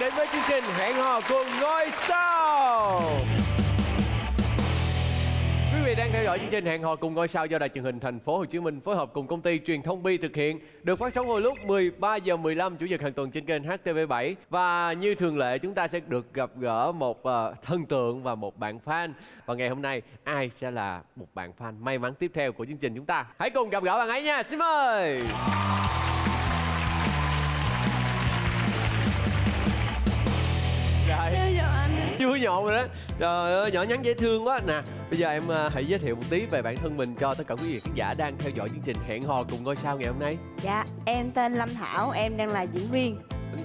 đến với chương trình Hẹn Hò Cùng Ngôi Sao. Quý vị đang theo dõi chương trình Hẹn Hò Cùng Ngôi Sao do Đài Truyền hình Thành phố Hồ Chí Minh phối hợp cùng công ty truyền thông Bi thực hiện, được phát sóng vào lúc 13h15 chủ nhật hàng tuần trên kênh HTV7. Và như thường lệ, chúng ta sẽ được gặp gỡ một thần tượng và một bạn fan. Và ngày hôm nay ai sẽ là một bạn fan may mắn tiếp theo của chương trình chúng ta? Hãy cùng gặp gỡ bạn ấy nha. Xin mời. Chưa nhộn rồi đó. Trời ơi, nhỏ nhắn dễ thương quá nè. Bây giờ em hãy giới thiệu một tí về bản thân mình cho tất cả quý vị khán giả đang theo dõi chương trình Hẹn Hò Cùng Ngôi Sao ngày hôm nay. Dạ, em tên Lâm Thảo, em đang là diễn viên.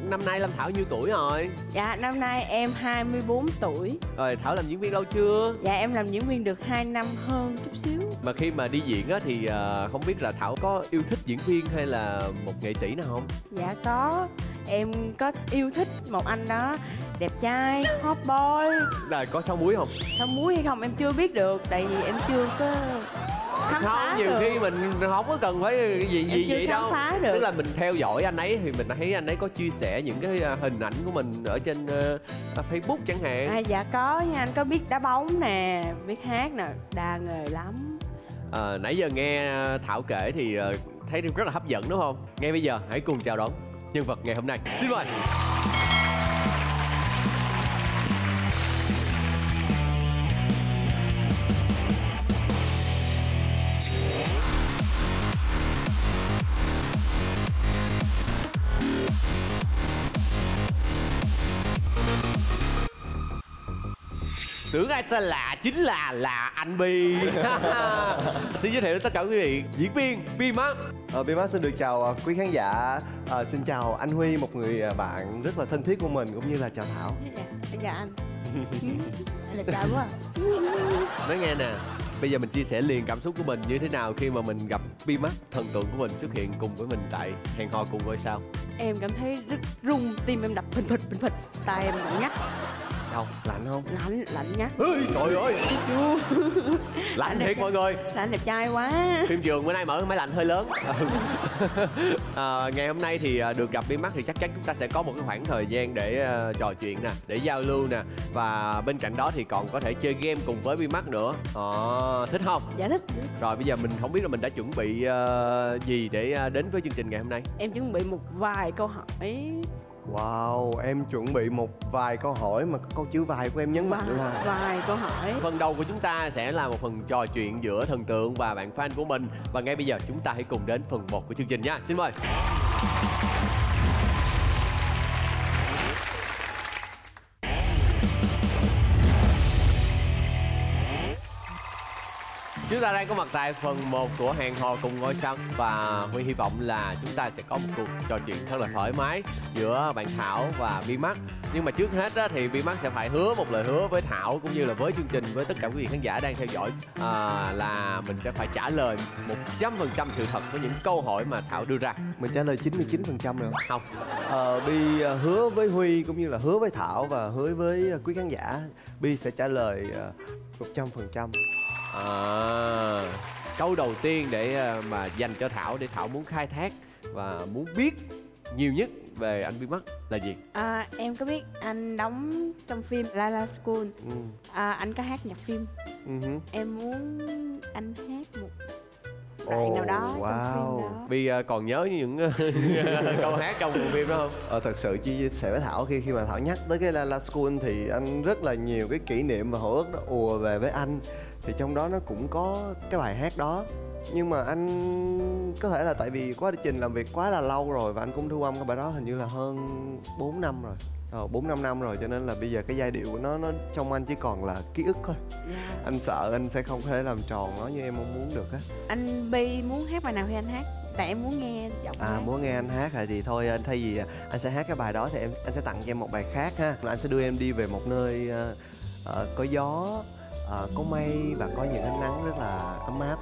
Năm nay Lâm Thảo nhiêu tuổi rồi? Dạ, năm nay em 24 tuổi. Rồi, Thảo làm diễn viên lâu chưa? Dạ, em làm diễn viên được 2 năm hơn chút xíu. Mà khi mà đi diễn á, thì không biết là Thảo có yêu thích diễn viên hay là một nghệ sĩ nào không? Dạ có, em có yêu thích một anh đó, đẹp trai, hot boy. Rồi, có sáu múi không? Sáu múi hay không em chưa biết được, tại vì em chưa có khám phá được. Nhiều khi mình không có cần phải gì đâu. Tức là mình theo dõi anh ấy thì mình thấy anh ấy có chia sẻ những cái hình ảnh của mình ở trên Facebook chẳng hạn. À, dạ có nha, anh có biết đá bóng nè, biết hát nè, đa nghề lắm. À, nãy giờ nghe Thảo kể thì thấy rất là hấp dẫn đúng không? Ngay bây giờ hãy cùng chào đón nhân vật ngày hôm nay. Xin mời. Tưởng ai xa lạ chính là anh Bi. Xin giới thiệu tất cả quý vị diễn viên Bi Max. Bi Max xin được chào quý khán giả. Xin chào anh Huy, một người bạn rất là thân thiết của mình, cũng như là chào Thảo. Dạ anh. Anh đẹp trai quá. Nói nghe nè, bây giờ mình chia sẻ liền cảm xúc của mình như thế nào khi mà mình gặp Bi Max, thần tượng của mình xuất hiện cùng với mình tại Hẹn Hò Cùng Ngôi Sao. Em cảm thấy rất rung, tim em đập phình phịch, tay em cũng nhắc. Đâu, lạnh không? Lạnh nhắc. Ê, trời ơi. Lạnh thiệt mọi người. Lạnh đẹp trai quá. Phim trường bữa nay mở máy lạnh hơi lớn. Ngày hôm nay thì được gặp Bi Max thì chắc chắn chúng ta sẽ có một cái khoảng thời gian để trò chuyện nè, để giao lưu nè. Và bên cạnh đó thì còn có thể chơi game cùng với Bi Max nữa. Thích không? Dạ thích. Rồi bây giờ mình không biết là mình đã chuẩn bị gì để đến với chương trình ngày hôm nay. Em chuẩn bị một vài câu hỏi. Wow, em chuẩn bị một vài câu hỏi mà câu chữ vài của em nhấn mạnh là vài câu hỏi. Phần đầu của chúng ta sẽ là một phần trò chuyện giữa thần tượng và bạn fan của mình. Và ngay bây giờ chúng ta hãy cùng đến phần 1 của chương trình nha. Xin mời. Chúng ta đang có mặt tại phần 1 của Hẹn Hò Cùng Ngôi Sao. Và Huy hy vọng là chúng ta sẽ có một cuộc trò chuyện thật là thoải mái giữa bạn Thảo và Bi Max. Nhưng mà trước hết thì Bi Max sẽ phải hứa một lời hứa với Thảo cũng như là với chương trình, với tất cả quý vị khán giả đang theo dõi, là mình sẽ phải trả lời 100% sự thật với những câu hỏi mà Thảo đưa ra. Mình trả lời 99% rồi không? Bi hứa với Huy cũng như là hứa với Thảo và hứa với quý khán giả, Bi sẽ trả lời 100%. Câu đầu tiên để mà dành cho Thảo, để Thảo muốn khai thác và muốn biết nhiều nhất về anh Bi Max là gì? Em có biết anh đóng trong phim La La School. Anh có hát nhạc phim. Em muốn anh hát một đoạn nào đó trong phim đó. Bi còn nhớ những câu hát trong bộ phim đó không? Thật sự chia sẻ với Thảo, khi mà Thảo nhắc tới cái La La School thì anh rất là nhiều cái kỷ niệm và hồi ức nó ùa về với anh. Thì trong đó nó cũng có cái bài hát đó. Nhưng mà anh có thể là tại vì quá trình làm việc quá là lâu rồi, và anh cũng thu âm cái bài đó hình như là hơn 4 năm rồi, 4-5 năm rồi, cho nên là bây giờ cái giai điệu của nó trong anh chỉ còn là ký ức thôi. Anh sợ anh sẽ không thể làm tròn nó như em mong muốn được á. Anh Bi muốn hát bài nào thì anh hát, tại em muốn nghe giọng anh. Muốn nghe anh hát rồi thì thôi, anh thay vì anh sẽ hát cái bài đó thì anh sẽ tặng cho em một bài khác ha. Anh sẽ đưa em đi về một nơi có gió, có mây và có những ánh nắng rất là ấm áp.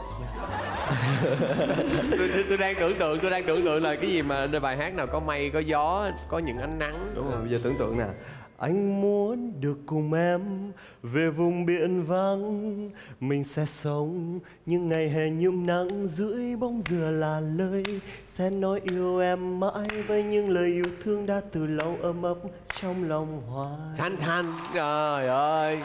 tôi đang tưởng tượng là cái gì mà bài hát nào có mây, có gió, có những ánh nắng. Đúng rồi, bây giờ tưởng tượng nè. Anh muốn được cùng em về vùng biển vắng. Mình sẽ sống những ngày hè nhuộm nắng, dưới bóng dừa là lời sẽ nói yêu em mãi, với những lời yêu thương đã từ lâu ấm ấp trong lòng hoài. Thanh Thanh, trời ơi.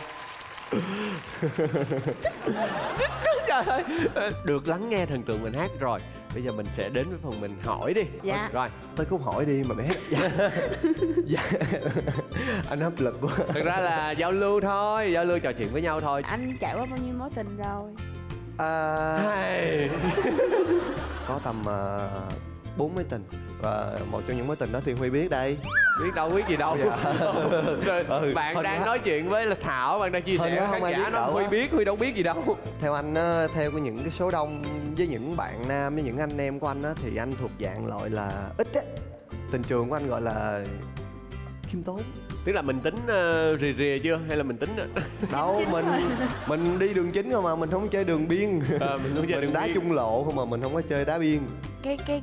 Được lắng nghe thần tượng mình hát rồi. Bây giờ mình sẽ đến với phần mình hỏi đi. Dạ. Rồi, tôi cũng hỏi đi mà mẹ. Dạ. Dạ. Anh hấp lực quá. Thực ra là giao lưu thôi, giao lưu trò chuyện với nhau thôi. Anh trải qua bao nhiêu mối tình rồi? Có tầm 4 mối tình. Và một trong những mối tình đó thì Huy biết đây. Biết đâu, biết gì đâu. Dạ. Bạn đang nói chuyện với Lâm Thảo, bạn đang chia sẻ với khán giả, nó Huy biết, Huy đâu biết gì đâu. Theo anh, theo những cái số đông với những bạn nam, với những anh em của anh thì anh thuộc dạng loại là ít á. Tình trường của anh gọi là khiêm tốn. Tức là mình tính rì rìa chưa hay là mình tính đâu? Mình đi đường chính không mà, mình không chơi đường biên. Mình không chơi đường đá biên. Chung lộ không mà, mình không có chơi đá biên.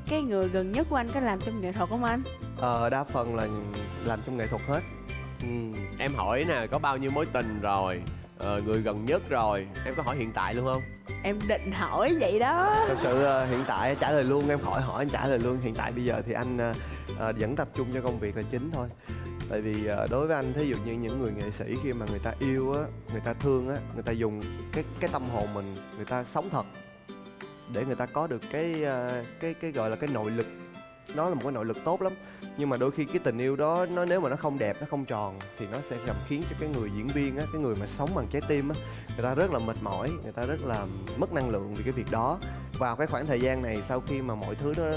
Cái người gần nhất của anh có làm trong nghệ thuật không anh? Đa phần là làm trong nghệ thuật hết. Em hỏi nè, có bao nhiêu mối tình rồi, người gần nhất rồi, em có hỏi hiện tại luôn không? Em định hỏi vậy đó. Thật sự hiện tại trả lời luôn, em khỏi hỏi anh trả lời luôn. Hiện tại bây giờ thì anh vẫn tập trung cho công việc là chính thôi. Tại vì đối với anh, thí dụ như những người nghệ sĩ khi mà người ta yêu á, người ta thương á, người ta dùng cái tâm hồn mình, người ta sống thật để người ta có được cái gọi là cái nội lực. Nó là một cái nội lực tốt lắm, nhưng mà đôi khi cái tình yêu đó nó nếu mà nó không đẹp, nó không tròn thì nó sẽ làm khiến cho cái người diễn viên á, cái người mà sống bằng trái tim á, người ta rất là mệt mỏi, người ta rất là mất năng lượng vì cái việc đó. Vào cái khoảng thời gian này, sau khi mà mọi thứ nó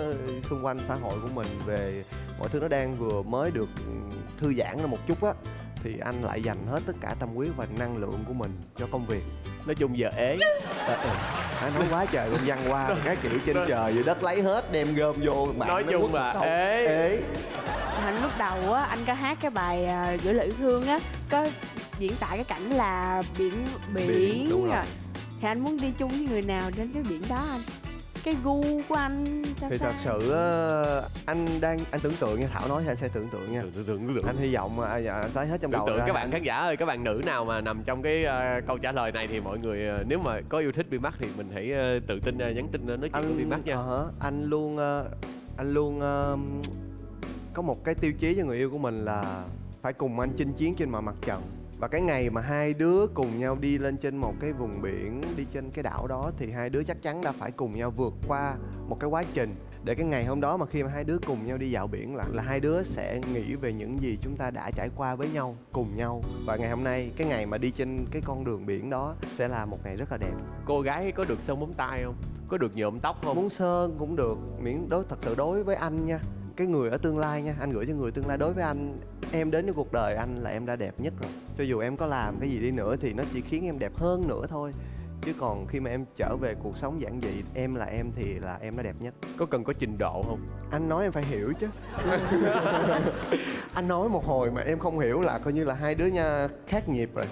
xung quanh xã hội của mình về mọi thứ nó đang vừa mới được thư giãn ra một chút á, thì anh lại dành hết tất cả tâm huyết và năng lượng của mình cho công việc. Nói chung giờ ế. Nói quá trời luôn, văn qua các kiểu trên trời dưới đất lấy hết, đem gom vô. Nói chung là ế. Anh lúc đầu á, anh có hát cái bài Gửi Lời Yêu Thương á, có diễn tả cái cảnh là biển đúng rồi. Thì anh muốn đi chung với người nào đến cái biển đó anh? Cái gu của anh sao? Thì thật sự anh tưởng tượng nha, Thảo nói thì anh sẽ tưởng tượng nha. Anh hy vọng mà anh thấy hết trong đầu. Tưởng tượng các bạn khán giả ơi, các bạn nữ nào mà nằm trong cái câu trả lời này thì mọi người nếu mà có yêu thích Bi Max thì mình hãy tự tin nhắn tin nói chuyện với Bi Max nha. Anh luôn có một cái tiêu chí cho người yêu của mình là phải cùng anh chinh chiến trên mọi mặt trận. Và cái ngày mà hai đứa cùng nhau đi lên trên một cái vùng biển, đi trên cái đảo đó thì hai đứa chắc chắn đã phải cùng nhau vượt qua một cái quá trình. Để cái ngày hôm đó mà khi mà hai đứa cùng nhau đi dạo biển là hai đứa sẽ nghĩ về những gì chúng ta đã trải qua với nhau, cùng nhau. Và ngày hôm nay, cái ngày mà đi trên cái con đường biển đó sẽ là một ngày rất là đẹp. Cô gái có được sơn móng tay không? Có được nhuộm tóc không? Muốn sơn cũng được, miễn thật sự đối với anh nha, cái người ở tương lai nha, anh gửi cho người tương lai. Đối với anh, em đến với cuộc đời anh là em đã đẹp nhất rồi. Cho dù em có làm cái gì đi nữa thì nó chỉ khiến em đẹp hơn nữa thôi. Chứ còn khi mà em trở về cuộc sống giản dị, em là em thì là em đã đẹp nhất. Có cần có trình độ không? Anh nói em phải hiểu chứ. Anh nói một hồi mà em không hiểu là coi như là hai đứa nha khác nhịp rồi.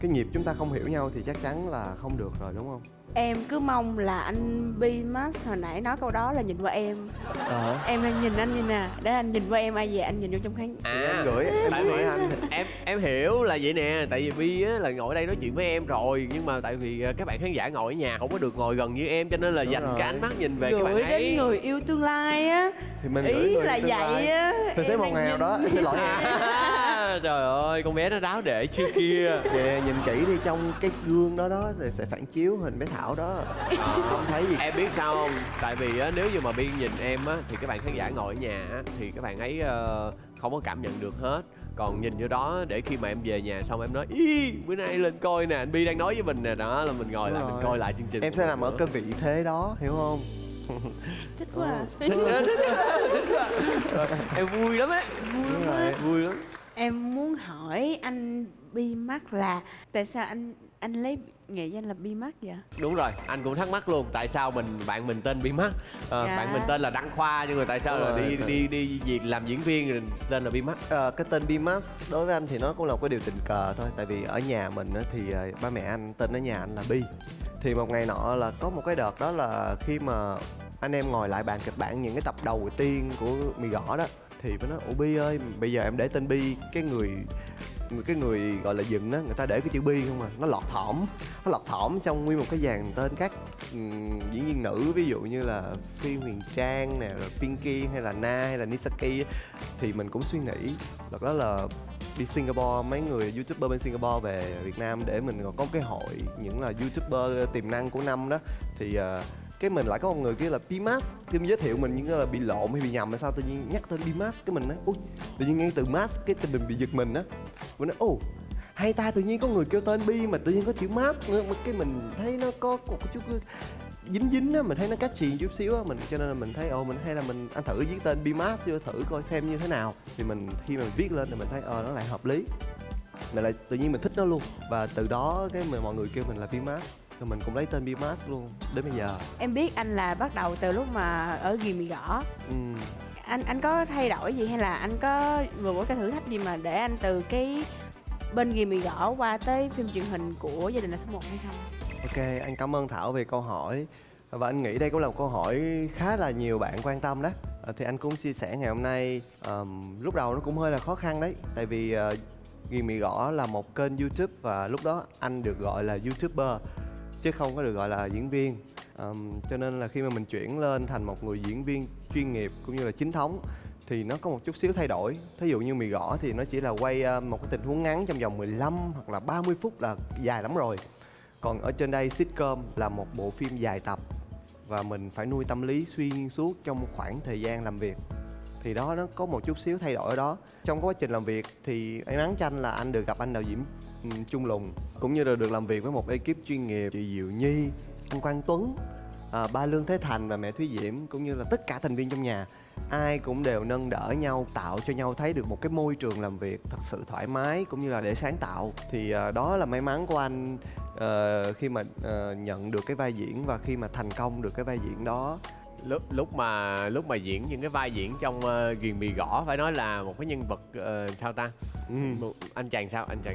Cái nhịp chúng ta không hiểu nhau thì chắc chắn là không được rồi, đúng không? Em cứ mong là anh Bi Max hồi nãy nói câu đó là nhìn qua em. Em đang nhìn anh như nè, để anh nhìn qua em, ai về anh nhìn vô trong khán. Em gửi, em gửi anh. Em hiểu là vậy nè, tại vì Bi á là ngồi ở đây nói chuyện với em rồi, nhưng mà tại vì các bạn khán giả ngồi ở nhà không có được ngồi gần như em, cho nên là dành cái ánh mắt nhìn về các bạn ấy. Gửi đến người yêu tương lai á. Thì mình gửi người là vậy á. Thì tới một ngày nào đó em sẽ lỗi em. Trời ơi, con bé nó đáo để chưa kia. Về nhìn kỹ đi, trong cái gương đó đó thì sẽ phản chiếu hình bé Thảo đó. Không thấy gì. Em biết sao không? Tại vì á, nếu như mà Bi nhìn em á thì các bạn khán giả ngồi ở nhà á, thì các bạn ấy không có cảm nhận được hết. Còn nhìn vô đó để khi mà em về nhà xong em nói ý, bữa nay lên coi nè, anh Bi đang nói với mình nè, đó là mình ngồi lại mình coi lại chương trình. Em sẽ làm ở cái vị thế đó, hiểu không? Thích quá. Thích quá. Em vui lắm á. Vui lắm. Em muốn hỏi anh Bi Max là tại sao anh lấy nghệ danh là Bi Max vậy? Đúng rồi, anh cũng thắc mắc luôn, tại sao bạn mình tên Bi Max. Bạn mình tên là Đăng Khoa, nhưng mà tại sao là đi làm diễn viên rồi tên là Bi Max? Cái tên Bi Max đối với anh thì nó cũng là một cái điều tình cờ thôi. Tại vì ở nhà mình thì ba mẹ anh tên ở nhà anh là Bi. Thì một ngày nọ là có một cái đợt đó là khi mà anh em ngồi lại bàn kịch bản những cái tập đầu tiên của Mì Gõ đó, thì mới nói ủa Bi ơi, bây giờ em để tên Bi, cái người gọi là dựng á, người ta để cái chữ Bi không à, nó lọt thỏm trong nguyên một cái dàn tên các diễn viên nữ, ví dụ như là Phi Huyền Trang nè, rồi Pinky hay là Na hay là Nisaki. Thì mình cũng suy nghĩ thật đó là đi Singapore, mấy người YouTuber bên Singapore về Việt Nam để mình còn có cái hội những là YouTuber tiềm năng của năm đó, thì cái mình lại có một người kia là Bi Max, cái giới thiệu mình như là bị lộn hay bị nhầm hay sao, tự nhiên nhắc tên Bi Max cái mình nói ui, tự nhiên ngay từ Max cái tên mình bị giật mình á, mình nói ồ hay ta, tự nhiên có người kêu tên Bi mà tự nhiên có chữ Max nữa, cái mình thấy nó có một chút dính á, mình thấy nó catchy chút xíu á, mình cho nên là mình thấy ồ mình hay là mình anh thử viết tên Bi Max vô thử coi xem như thế nào, thì mình khi mà mình viết lên thì mình thấy nó lại hợp lý, mình lại tự nhiên mình thích nó luôn, và từ đó cái mọi người kêu mình là Bi Max. Rồi mình cũng lấy tên Bi Max luôn đến bây giờ. Em biết anh là bắt đầu từ lúc mà ở Ghiền Mì Gõ. Anh có thay đổi gì hay là anh có vừa có cái thử thách gì mà để anh từ cái bên Ghiền Mì Gõ qua tới phim truyền hình của Gia Đình Là Số 1 hay không? Ok, anh cảm ơn Thảo về câu hỏi. Và anh nghĩ đây cũng là một câu hỏi khá là nhiều bạn quan tâm đó. Thì anh cũng chia sẻ ngày hôm nay, lúc đầu nó cũng hơi là khó khăn đấy. Tại vì Ghiền Mì Gõ là một kênh YouTube và lúc đó anh được gọi là YouTuber chứ không có được gọi là diễn viên, cho nên là khi mà mình chuyển lên thành một người diễn viên chuyên nghiệp cũng như là chính thống thì nó có một chút xíu thay đổi. Thí dụ như Mì Gõ thì nó chỉ là quay một cái tình huống ngắn trong vòng 15 hoặc là 30 phút là dài lắm rồi, còn ở trên đây sitcom là một bộ phim dài tập và mình phải nuôi tâm lý suy nghiên suốt trong khoảng thời gian làm việc, thì đó nó có một chút xíu thay đổi ở đó. Trong quá trình làm việc thì em án tranh là anh được gặp anh đạo diễn Chung Lùng, cũng như là được làm việc với một ekip chuyên nghiệp, chị Diệu Nhi, anh Quang Tuấn, ba Lương Thế Thành và mẹ Thúy Diễm, cũng như là tất cả thành viên trong nhà. Ai cũng đều nâng đỡ nhau, tạo cho nhau thấy được một cái môi trường làm việc thật sự thoải mái cũng như là để sáng tạo. Thì đó là may mắn của anh khi mà nhận được cái vai diễn và khi mà thành công được cái vai diễn đó. Lúc mà diễn những cái vai diễn trong Ghiền Mì Gõ phải nói là một cái nhân vật anh chàng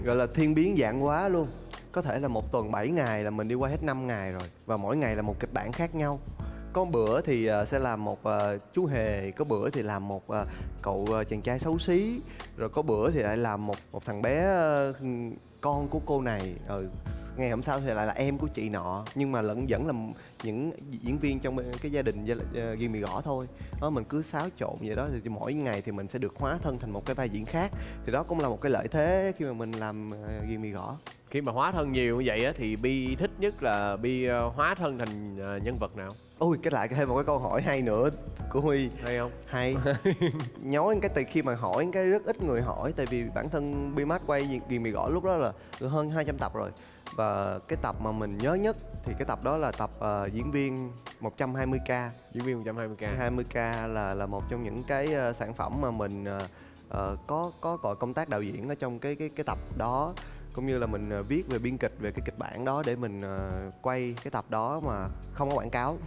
gọi là thiên biến vạn hóa luôn. Có thể là một tuần 7 ngày là mình đi qua hết 5 ngày rồi, và mỗi ngày là một kịch bản khác nhau. Có bữa thì sẽ làm một chú hề, có bữa thì làm một cậu chàng trai xấu xí, rồi có bữa thì lại làm một thằng bé con của cô này, ngày hôm sau thì lại là em của chị nọ, nhưng mà vẫn là những diễn viên trong cái Gia Đình Ghiền Mì Gõ thôi đó. Mình cứ xáo trộn vậy đó, thì mỗi ngày thì mình sẽ được hóa thân thành một cái vai diễn khác, thì đó cũng là một cái lợi thế khi mà mình làm Ghiền Mì Gõ. Khi mà hóa thân nhiều như vậy á, thì Bi thích nhất là Bi hóa thân thành nhân vật nào? Ôi, cái lại thêm một cái câu hỏi hay nữa của Huy. Hay không? Hay. Nhói cái từ khi mà hỏi cái rất ít người hỏi, tại vì bản thân Bi Max quay Ghiền Mì Gõ lúc đó là hơn 200 tập rồi. Và cái tập mà mình nhớ nhất thì cái tập đó là tập diễn viên 120k. Diễn viên 120k. 120k là một trong những cái sản phẩm mà mình có gọi công tác đạo diễn ở trong cái tập đó, cũng như là mình viết về biên kịch, về cái kịch bản đó để mình quay cái tập đó mà không có quảng cáo.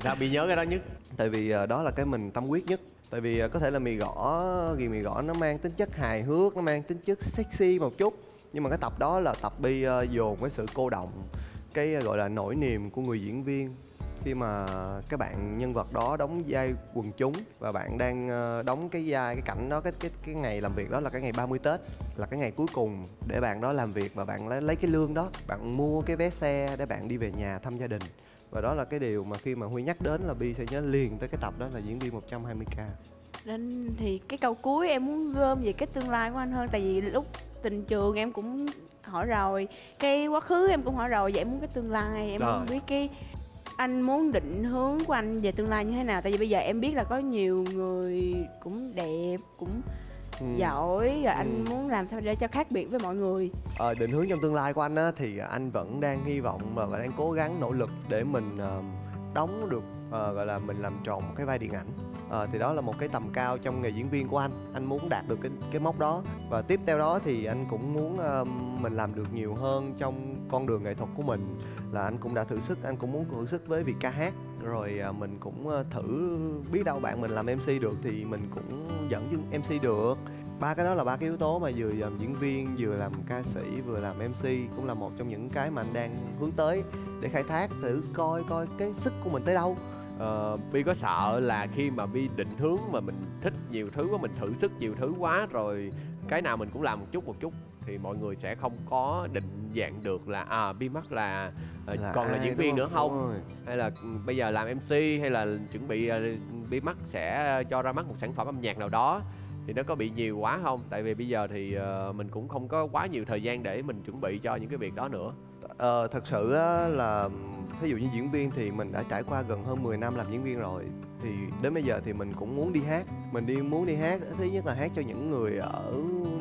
Sao Bi nhớ cái đó nhất? Tại vì đó là cái mình tâm quyết nhất. Tại vì có thể là Ghiền Mì Gõ nó mang tính chất hài hước, nó mang tính chất sexy một chút, nhưng mà cái tập đó là tập Bi dồn cái sự cô động, cái gọi là nỗi niềm của người diễn viên khi mà các bạn nhân vật đó đóng vai quần chúng và bạn đang đóng cái vai cái cảnh đó, cái ngày làm việc đó là cái ngày 30 Tết, là cái ngày cuối cùng để bạn đó làm việc, và bạn lấy cái lương đó bạn mua cái vé xe để bạn đi về nhà thăm gia đình. Và đó là cái điều mà khi mà Huy nhắc đến là Bi sẽ nhớ liền tới cái tập đó là diễn viên 120k. Nên thì cái câu cuối em muốn gom về cái tương lai của anh hơn, tại vì lúc tình trường em cũng hỏi rồi, cái quá khứ em cũng hỏi rồi, vậy em muốn cái tương lai em không biết cái anh muốn định hướng của anh về tương lai như thế nào? Tại vì bây giờ em biết là có nhiều người cũng đẹp, cũng giỏi, rồi anh muốn làm sao để cho khác biệt với mọi người? Định hướng trong tương lai của anh á, thì anh vẫn đang hy vọng và đang cố gắng nỗ lực để mình đóng được, gọi là mình làm tròn một cái vai điện ảnh. Thì đó là một cái tầm cao trong nghề diễn viên của anh. Anh muốn đạt được cái mốc đó. Và tiếp theo đó thì anh cũng muốn mình làm được nhiều hơn trong con đường nghệ thuật của mình. Là anh cũng đã thử sức, anh cũng muốn thử sức với việc ca hát. Rồi mình cũng thử, biết đâu bạn mình làm MC được thì mình cũng dẫn MC được. Ba cái đó là ba cái yếu tố mà vừa làm diễn viên, vừa làm ca sĩ, vừa làm MC, cũng là một trong những cái mà anh đang hướng tới để khai thác, thử coi cái sức của mình tới đâu. Bi có sợ là khi mà Bi định hướng mà mình thích nhiều thứ quá, mình thử sức nhiều thứ quá rồi, cái nào mình cũng làm một chút thì mọi người sẽ không có định dạng được là Bi Max là còn là diễn viên nữa không, hay là bây giờ làm MC, hay là chuẩn bị Bi Max sẽ cho ra mắt một sản phẩm âm nhạc nào đó, thì nó có bị nhiều quá không? Tại vì bây giờ thì mình cũng không có quá nhiều thời gian để mình chuẩn bị cho những cái việc đó nữa. Thật sự là ví dụ như diễn viên thì mình đã trải qua gần hơn 10 năm làm diễn viên rồi, thì đến bây giờ thì mình cũng muốn đi hát, mình muốn đi hát. Thứ nhất là hát cho những người ở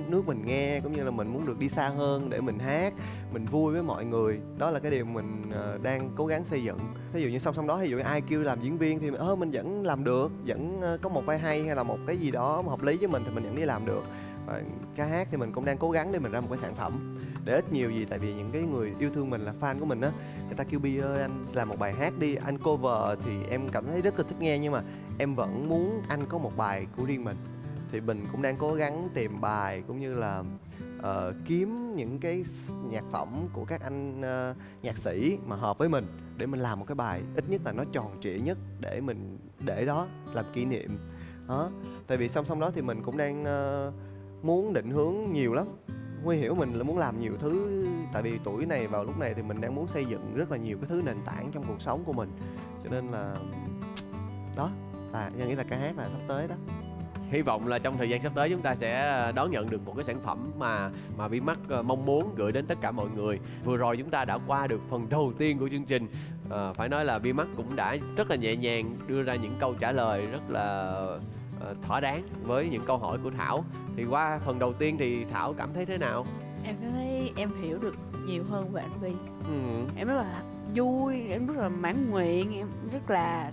nước mình nghe, cũng như là mình muốn được đi xa hơn để mình hát, mình vui với mọi người. Đó là cái điều mình đang cố gắng xây dựng. Ví dụ như song song đó, ví dụ ai kêu làm diễn viên thì mình vẫn làm được, vẫn có một vai hay là một cái gì đó hợp lý với mình thì mình vẫn đi làm được. Và ca hát thì mình cũng đang cố gắng để mình ra một cái sản phẩm để ít nhiều gì, tại vì những cái người yêu thương mình là fan của mình á, người ta kêu Bi ơi anh làm một bài hát đi, anh cover thì em cảm thấy rất là thích nghe, nhưng mà em vẫn muốn anh có một bài của riêng mình. Thì mình cũng đang cố gắng tìm bài cũng như là kiếm những cái nhạc phẩm của các anh nhạc sĩ mà hợp với mình để mình làm một cái bài ít nhất là nó tròn trịa nhất để mình để đó làm kỷ niệm đó. Tại vì song song đó thì mình cũng đang muốn định hướng nhiều lắm. Huy hiểu mình là muốn làm nhiều thứ, tại vì tuổi này vào lúc này thì mình đang muốn xây dựng rất là nhiều cái thứ nền tảng trong cuộc sống của mình, cho nên là đó là nghĩ là ca hát là sắp tới đó. Hy vọng là trong thời gian sắp tới chúng ta sẽ đón nhận được một cái sản phẩm mà Bi Max mong muốn gửi đến tất cả mọi người. Vừa rồi chúng ta đã qua được phần đầu tiên của chương trình. Phải nói là Bi Max cũng đã rất là nhẹ nhàng đưa ra những câu trả lời rất là thỏa đáng với những câu hỏi của Thảo. Thì qua phần đầu tiên thì Thảo cảm thấy thế nào? Em cảm thấy em hiểu được nhiều hơn về anh Bi. Em rất là vui, em rất là mãn nguyện, em rất là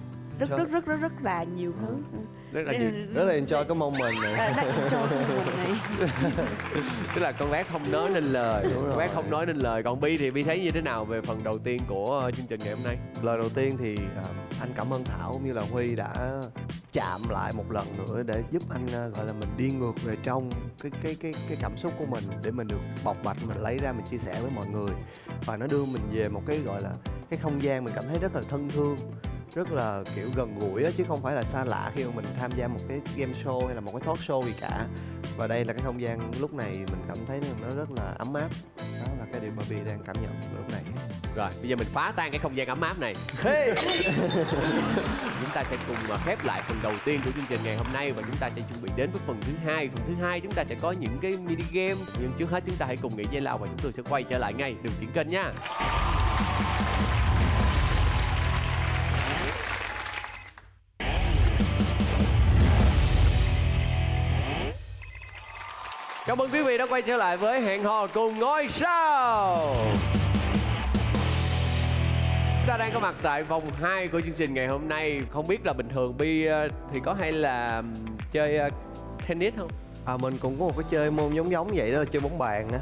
nhiều thứ. Rất là enjoy cái moment này. Tức là con bé không nói nên lời. Con bé không nói nên lời. Còn Bi thì Bi thấy như thế nào về phần đầu tiên của chương trình ngày hôm nay? Lời đầu tiên thì anh cảm ơn Thảo cũng như là Huy đã chạm lại một lần nữa để giúp anh gọi là mình đi ngược về trong cái cảm xúc của mình, để mình được bộc bạch, mình lấy ra mình chia sẻ với mọi người, và nó đưa mình về một cái gọi là cái không gian mình cảm thấy rất là thân thương, rất là kiểu gần gũi á, chứ không phải là xa lạ khi mà mình tham gia một cái game show hay là một cái talk show gì cả. Và đây là cái không gian lúc này mình cảm thấy nó rất là ấm áp. Đó là cái điều mà Bi đang cảm nhận lúc này. Rồi, bây giờ mình phá tan cái không gian ấm áp này. Chúng ta sẽ cùng khép lại phần đầu tiên của chương trình ngày hôm nay, và chúng ta sẽ chuẩn bị đến với phần thứ hai. Phần thứ hai chúng ta sẽ có những cái mini game, nhưng trước hết chúng ta hãy cùng nghỉ giải lao và chúng tôi sẽ quay trở lại ngay. Đừng chuyển kênh nha. Cảm ơn quý vị đã quay trở lại với Hẹn Hò Cùng Ngôi Sao. Chúng ta đang có mặt tại vòng 2 của chương trình ngày hôm nay. Không biết là bình thường Bi thì có hay là chơi tennis không? Mình cũng có một cái chơi môn giống vậy đó, là chơi bóng bàn á.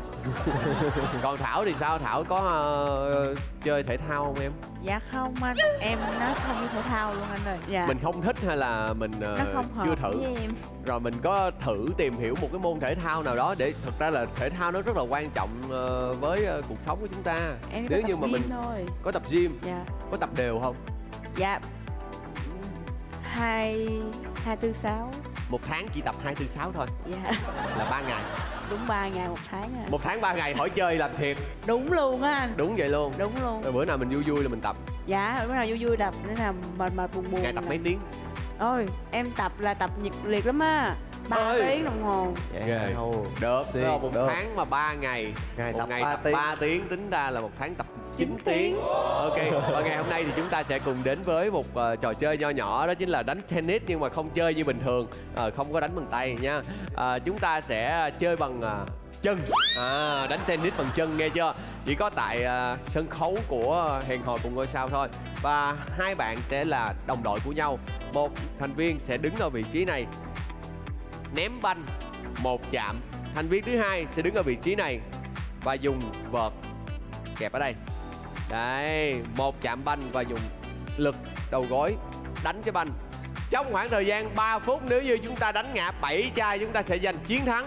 Còn Thảo thì sao? Thảo có chơi thể thao không em? Dạ không anh, em nó không có thể thao luôn anh ơi. Dạ. Mình không thích hay là mình chưa thử? Em. Rồi mình có thử tìm hiểu một cái môn thể thao nào đó, để thật ra là thể thao nó rất là quan trọng với cuộc sống của chúng ta. Em nếu như mà mình thôi. Có tập gym, dạ. Có tập đều không? Dạ. 246. Một tháng chỉ tập 246 thôi. Dạ. Là 3 ngày. Đúng 3 ngày một tháng rồi. Một tháng 3 ngày hỏi chơi làm thiệt. Đúng luôn á anh. Đúng vậy luôn. Đúng luôn. Rồi bữa nào mình vui vui là mình tập. Dạ, bữa nào vui vui tập, bữa nào mệt buồn. Ngày tập mấy tiếng? Ôi, em tập là tập nhiệt liệt lắm á. 3 tiếng đồng hồ. Dạ. Được. Rồi một tháng mà 3 ngày. Ngày tập 3 tiếng tính ra là một tháng tập 9 tiếng. Ok, và ngày hôm nay thì chúng ta sẽ cùng đến với một trò chơi nho nhỏ, đó chính là đánh tennis, nhưng mà không chơi như bình thường, không có đánh bằng tay nha. Chúng ta sẽ chơi bằng chân. Đánh tennis bằng chân, nghe chưa? Chỉ có tại sân khấu của Hẹn Hò Cùng Ngôi Sao thôi. Và hai bạn sẽ là đồng đội của nhau. Một thành viên sẽ đứng ở vị trí này, ném banh một chạm. Thành viên thứ hai sẽ đứng ở vị trí này và dùng vợt kẹp ở đây. Đây, một chạm banh và dùng lực đầu gối đánh cái banh. Trong khoảng thời gian 3 phút, nếu như chúng ta đánh ngã 7 chai, chúng ta sẽ giành chiến thắng.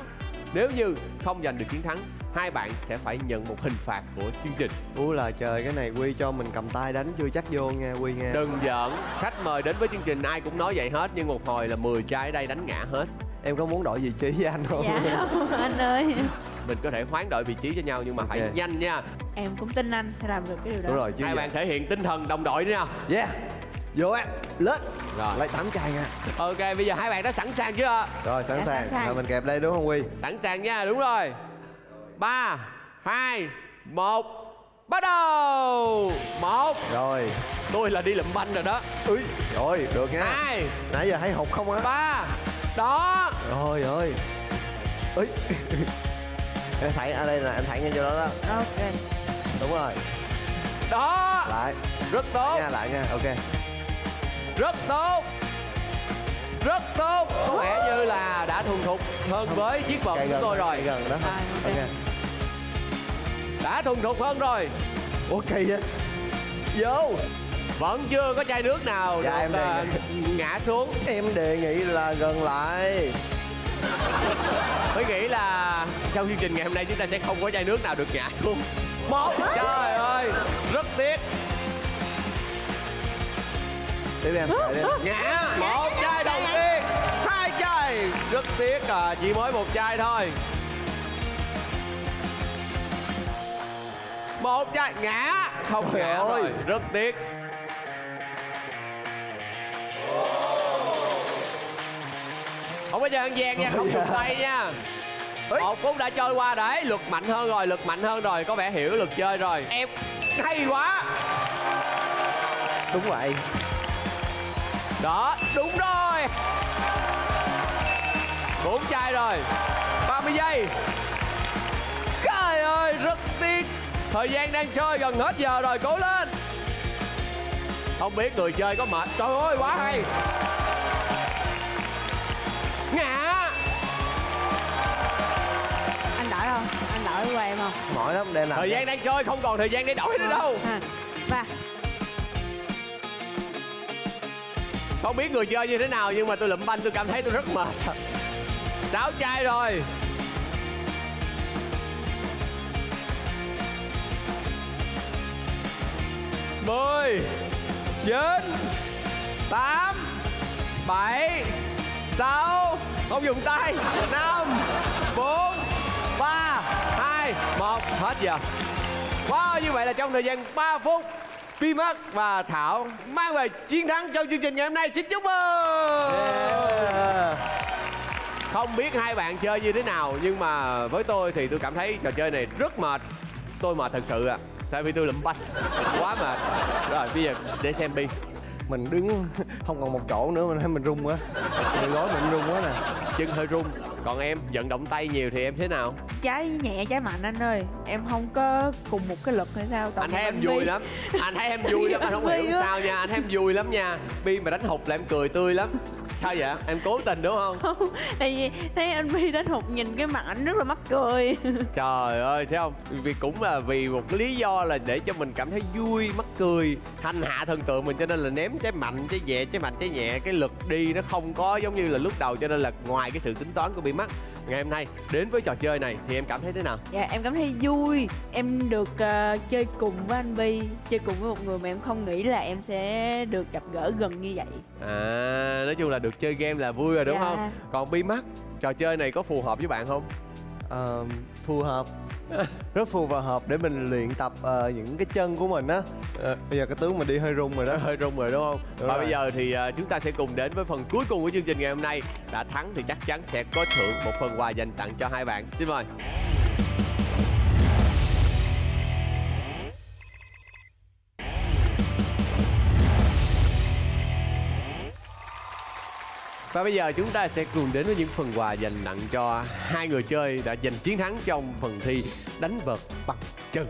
Nếu như không giành được chiến thắng hai bạn sẽ phải nhận một hình phạt của chương trình. Úi là trời, cái này Quy cho mình cầm tay đánh chưa chắc vô nghe Quy nghe. Đừng giỡn, khách mời đến với chương trình ai cũng nói vậy hết, nhưng một hồi là 10 trai ở đây đánh ngã hết. Em có muốn đổi vị trí với anh không? Dạ không anh ơi. Mình có thể hoán đổi vị trí cho nhau nhưng mà phải nhanh nha. Em cũng tin anh sẽ làm được cái điều đó. Đúng rồi, chứ hai bạn thể hiện tinh thần đồng đội nữa nha. Yeah. Vô em, lên. Rồi. Lấy 8 chai nha. Ok, bây giờ hai bạn đã sẵn sàng chưa? Rồi, sẵn sàng. Rồi, mình kẹp đây đúng không Huy? Sẵn sàng nha, đúng rồi. 3, 2, 1. Bắt đầu. 1. Rồi. Tôi là đi lụm banh rồi đó. Úi, rồi, được nha. 2. Nãy giờ thấy hụt không á. 3. Đó. Rồi ơi. Úi. Em thảy ở đây là em thảy ngay chỗ đó đó. Ok. Đúng rồi. Đó. Lại. Rất tốt. Nha, lại nha. Ok. Rất tốt. Rất tốt. Có vẻ như là đã thuần thục hơn với chiếc vợt của tôi rồi. Gần đó. Okay. Đã thuần thục hơn rồi. Ủa kỳ vậy? Vô. Vẫn chưa có chai nước nào dạ, em ngã xuống. Em đề nghị là gần lại. Tôi nghĩ là trong chương trình ngày hôm nay chúng ta sẽ không có chai nước nào được ngã xuống. Một. Trời ơi, rất tiếc. Tiếp em, ngã. Một chai đầu tiên. Hai chai. Rất tiếc à, chỉ mới một chai thôi. Một chai ngã. Không ngã rồi. Rất tiếc. Không có chơi ăn gian nha, không dùng tay nha. Một cũng đã chơi qua đấy. Lực mạnh hơn rồi, lực mạnh hơn rồi. Có vẻ hiểu lực chơi rồi. Em hay quá. Đúng vậy. Đó, đúng rồi. 4 chai rồi. 30 giây. Trời ơi, rất tiếc. Thời gian đang chơi gần hết giờ rồi, cố lên. Không biết người chơi có mệt. Trời ơi, quá hay. Ngã. Anh đổi không? Anh đổi qua em không? Mỏi lắm, đây là thời gian đang chơi, không còn thời gian để đổi nữa đâu. Ba. Không biết người chơi như thế nào nhưng mà tôi lụm banh tôi cảm thấy tôi rất mệt. 6 chai rồi. Mười. 9, 8, 7, 6. Không dùng tay. 5, 4, 3, 2, 1. Hết giờ. Wow, như vậy là trong thời gian 3 phút Bi Max và Thảo mang về chiến thắng trong chương trình ngày hôm nay. Xin chúc mừng. Không biết hai bạn chơi như thế nào nhưng mà với tôi thì tôi cảm thấy trò chơi này rất mệt. Tôi mệt thật sự ạ. Tại vì tôi lụm banh quá mệt. Rồi bây giờ để xem Bi. Mình đứng không còn một chỗ nữa, mình thấy mình run quá. Mình nói mình run quá nè. Chân hơi run. Còn em vận động tay nhiều thì em thế nào? Trái nhẹ trái mạnh anh ơi. Em không có cùng một cái lực hay sao? Anh thấy em vui lắm. Anh thấy em vui lắm. Anh không hiểu sao nha. Anh thấy em vui lắm nha. Bi mà đánh hụt là em cười tươi lắm. Sao vậy? Em cố tình đúng không? Không, tại vì thấy anh Bi đánh hụt nhìn cái mặt ảnh rất là mắc cười. Trời ơi, thấy không? Vì cũng là vì một cái lý do là để cho mình cảm thấy vui, mắc cười, hành hạ thần tượng mình, cho nên là ném trái mạnh, trái nhẹ, trái mạnh, trái nhẹ. Cái lực đi nó không có giống như là lúc đầu, cho nên là ngoài cái sự tính toán của Bi Max, ngày hôm nay đến với trò chơi này thì em cảm thấy thế nào? Dạ, em cảm thấy vui. Em được chơi cùng với anh Bi, chơi cùng với một người mà em không nghĩ là em sẽ được gặp gỡ gần như vậy. À, nói chung là được chơi game là vui rồi đúng không? Còn Bi Max, trò chơi này có phù hợp với bạn không? Phù hợp. Rất phù hợp để mình luyện tập những cái chân của mình á. Bây giờ cái tướng mình đi hơi rung rồi đó. Hơi rung rồi đúng không? Đúng và rồi. Bây giờ thì chúng ta sẽ cùng đến với phần cuối cùng của chương trình ngày hôm nay. Đã thắng thì chắc chắn sẽ có thưởng một phần quà dành tặng cho hai bạn. Xin mời. Và bây giờ chúng ta sẽ cùng đến với những phần quà dành tặng cho hai người chơi đã giành chiến thắng trong phần thi đánh vợt bằng chân.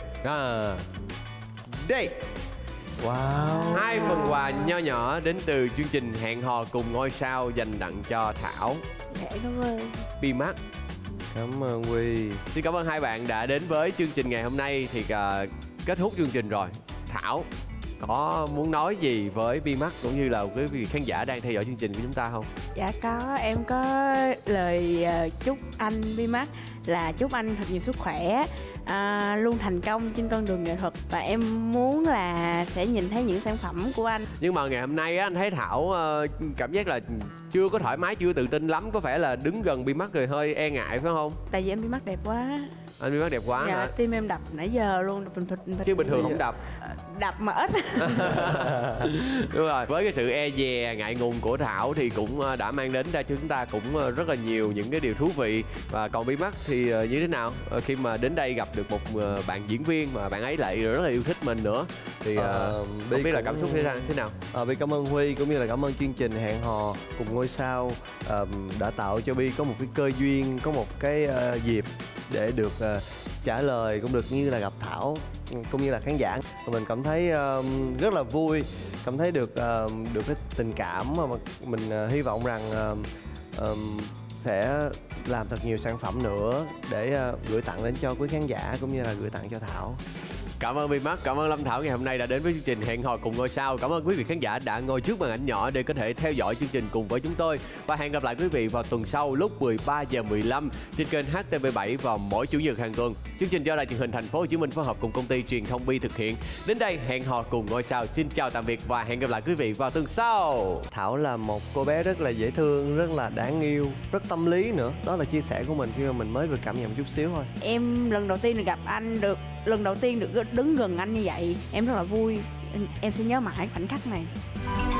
Đây. Wow. Hai phần quà nho nhỏ đến từ chương trình Hẹn Hò Cùng Ngôi Sao dành tặng cho Thảo. Dạ, cảm ơn. Bi Max. Cảm ơn Huy. Xin cảm ơn hai bạn đã đến với chương trình ngày hôm nay. Thì kết thúc chương trình rồi. Thảo, có muốn nói gì với Bi Max cũng như là quý vị khán giả đang theo dõi chương trình của chúng ta không? Dạ có, em có lời chúc anh Bi Max là chúc anh thật nhiều sức khỏe, luôn thành công trên con đường nghệ thuật, và em muốn là sẽ nhìn thấy những sản phẩm của anh. Nhưng mà ngày hôm nay á, anh thấy Thảo cảm giác là chưa có thoải mái, chưa tự tin lắm, có vẻ là đứng gần Bi Max rồi hơi e ngại phải không? Tại vì em Bi Max đẹp quá. Anh Bi Max đẹp quá dạ, hả? Tim em đập nãy giờ luôn, đập bình. Chứ bình thường không đập. Đập mà ít. Đúng rồi, với cái sự e dè, ngại ngùng của Thảo thì cũng đã mang đến cho chúng ta cũng rất là nhiều những cái điều thú vị. Và còn Bi Max thì như thế nào? Khi mà đến đây gặp được một bạn diễn viên mà bạn ấy lại rất là yêu thích mình nữa thì không biết là cảm xúc thế nào? Bi cảm ơn Huy cũng như là cảm ơn chương trình Hẹn Hò Cùng Ngôi Sao đã tạo cho Bi có một cái cơ duyên, có một cái dịp để được trả lời cũng được như là gặp Thảo cũng như là khán giả. Mình cảm thấy rất là vui, cảm thấy được cái tình cảm mà mình hy vọng rằng sẽ làm thật nhiều sản phẩm nữa để gửi tặng đến cho quý khán giả cũng như là gửi tặng cho Thảo. Cảm ơn Bi Max, cảm ơn Lâm Thảo ngày hôm nay đã đến với chương trình Hẹn Hò Cùng Ngôi Sao. Cảm ơn quý vị khán giả đã ngồi trước màn ảnh nhỏ để có thể theo dõi chương trình cùng với chúng tôi. Và hẹn gặp lại quý vị vào tuần sau lúc 13h15 trên kênh HTV7 vào mỗi chủ nhật hàng tuần. Chương trình do Đài Truyền hình Thành phố Hồ Chí Minh phối hợp cùng công ty truyền thông Bi thực hiện. Đến đây Hẹn Hò Cùng Ngôi Sao xin chào tạm biệt và hẹn gặp lại quý vị vào tuần sau. Thảo là một cô bé rất là dễ thương, rất là đáng yêu, rất tâm lý nữa. Đó là chia sẻ của mình khi mà mình mới vừa cảm nhận chút xíu thôi. Em lần đầu tiên gặp anh, được lần đầu tiên được đứng gần anh như vậy, em rất là vui, em sẽ nhớ mãi khoảnh khắc này.